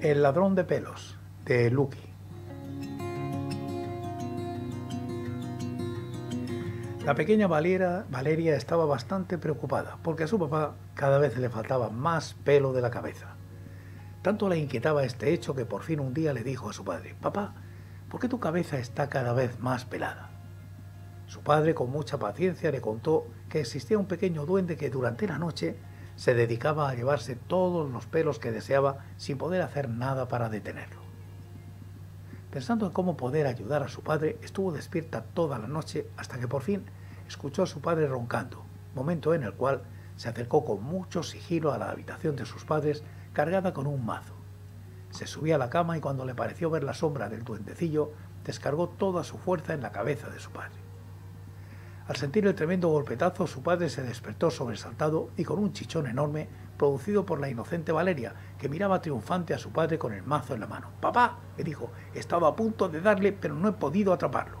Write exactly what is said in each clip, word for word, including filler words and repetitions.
El ladrón de pelos, de Lucky. La pequeña Valeria, Valeria estaba bastante preocupada porque a su papá cada vez le faltaba más pelo de la cabeza. Tanto le inquietaba este hecho que por fin un día le dijo a su padre: «Papá, ¿por qué tu cabeza está cada vez más pelada?». Su padre con mucha paciencia le contó que existía un pequeño duende que durante la noche se dedicaba a llevarse todos los pelos que deseaba sin poder hacer nada para detenerlo. Pensando en cómo poder ayudar a su padre, estuvo despierta toda la noche hasta que por fin escuchó a su padre roncando, momento en el cual se acercó con mucho sigilo a la habitación de sus padres cargada con un mazo. Se subió a la cama y cuando le pareció ver la sombra del duendecillo, descargó toda su fuerza en la cabeza de su padre. Al sentir el tremendo golpetazo, su padre se despertó sobresaltado y con un chichón enorme producido por la inocente Valeria, que miraba triunfante a su padre con el mazo en la mano. «Papá», le dijo, «estaba a punto de darle, pero no he podido atraparlo».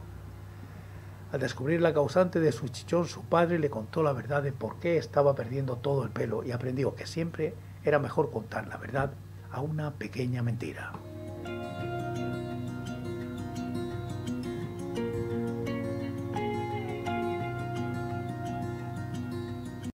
Al descubrir la causante de su chichón, su padre le contó la verdad de por qué estaba perdiendo todo el pelo y aprendió que siempre era mejor contar la verdad a una pequeña mentira.